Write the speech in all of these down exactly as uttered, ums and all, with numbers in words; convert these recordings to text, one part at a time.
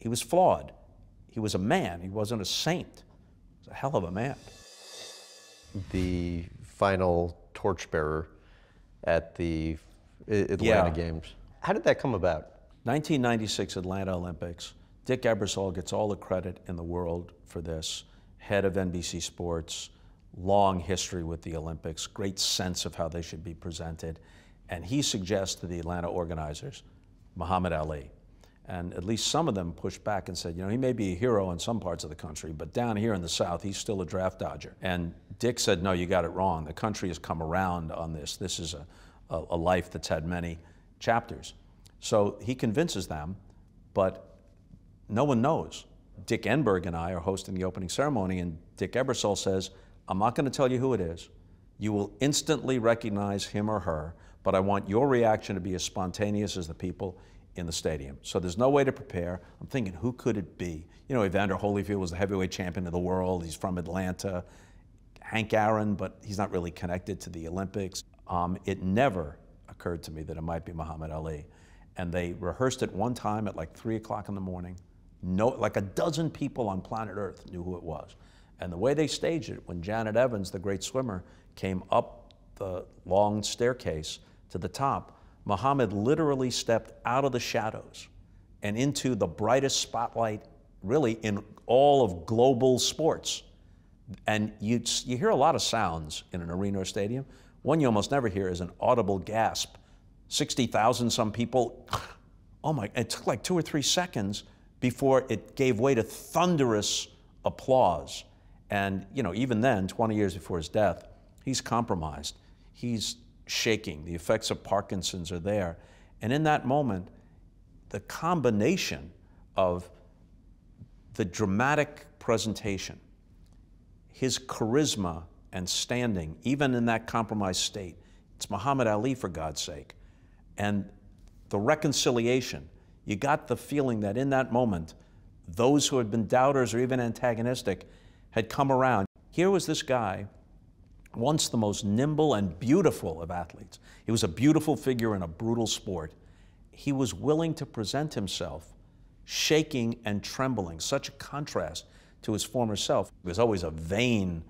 He was flawed. He was a man. He wasn't a saint. He was a hell of a man. The final torchbearer at the Atlanta yeah. Games. How did that come about? nineteen ninety-six Atlanta Olympics. Dick Ebersole gets all the credit in the world for this. Head of N B C Sports, long history with the Olympics, great sense of how they should be presented. And he suggests to the Atlanta organizers, Muhammad Ali. And at least some of them pushed back and said, you know, he may be a hero in some parts of the country, but down here in the South, he's still a draft dodger. And Dick said, no, you got it wrong. The country has come around on this. This is a, a, a life that's had many chapters. So he convinces them, but no one knows. Dick Enberg and I are hosting the opening ceremony, and Dick Ebersole says, I'm not going to tell you who it is. You will instantly recognize him or her, but I want your reaction to be as spontaneous as the people in the stadium. So there's no way to prepare. I'm thinking, who could it be? You know, Evander Holyfield was the heavyweight champion of the world. He's from Atlanta. Hank Aaron, but he's not really connected to the Olympics. Um, it never occurred to me that it might be Muhammad Ali. And they rehearsed it one time at like three o'clock in the morning. No, like a dozen people on planet Earth knew who it was. And the way they staged it, when Janet Evans, the great swimmer, came up the long staircase to the top, Muhammad literally stepped out of the shadows and into the brightest spotlight, really, in all of global sports. And you, you hear a lot of sounds in an arena or stadium. One you almost never hear is an audible gasp. sixty thousand some people, oh my, it took like two or three seconds before it gave way to thunderous applause. And, you know, even then, twenty years before his death, he's compromised. He's shaking. The effects of Parkinson's are there. And in that moment, the combination of the dramatic presentation, his charisma and standing, even in that compromised state, it's Muhammad Ali, for God's sake, and the reconciliation. You got the feeling that in that moment, those who had been doubters or even antagonistic had come around. Here was this guy, once the most nimble and beautiful of athletes. He was a beautiful figure in a brutal sport. He was willing to present himself shaking and trembling, such a contrast to his former self. He was always a vain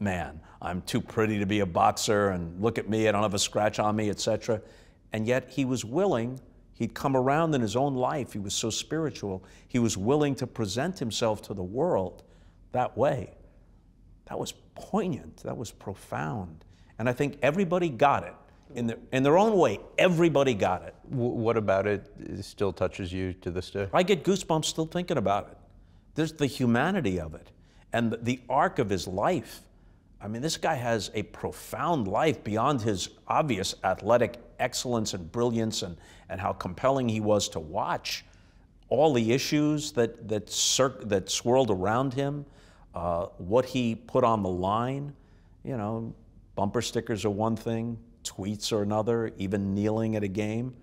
man. I'm too pretty to be a boxer, and look at me, I don't have a scratch on me, et cetera. And yet he was willing. He'd come around in his own life. He was so spiritual. He was willing to present himself to the world that way. That was poignant. That was profound. And I think everybody got it. In their, in their own way, everybody got it. What about it still touches you to this day? I get goosebumps still thinking about it. There's the humanity of it and the arc of his life. I mean, this guy has a profound life beyond his obvious athletic excellence and brilliance and, and how compelling he was to watch. All the issues that, that, cir that swirled around him, uh, what he put on the line. You know, bumper stickers are one thing, tweets are another, even kneeling at a game.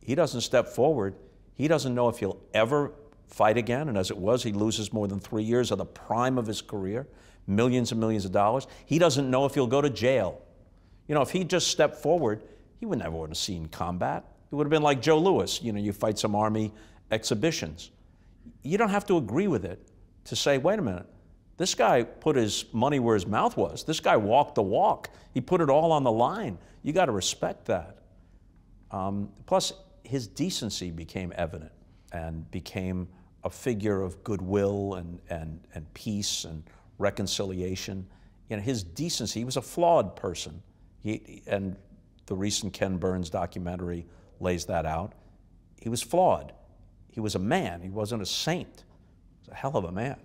He doesn't step forward. He doesn't know if he'll ever fight again, and as it was, he loses more than three years of the prime of his career, millions and millions of dollars. He doesn't know if he'll go to jail. You know, if he just stepped forward, he would never would have seen combat. It would have been like Joe Lewis. You know, you fight some army exhibitions. You don't have to agree with it to say, wait a minute, this guy put his money where his mouth was. This guy walked the walk. He put it all on the line. You got to respect that. Um, plus, his decency became evident and became a figure of goodwill and, and, and peace and reconciliation. You know, his decency, he was a flawed person. He, and the recent Ken Burns documentary lays that out. He was flawed. He was a man. He wasn't a saint. He was a hell of a man.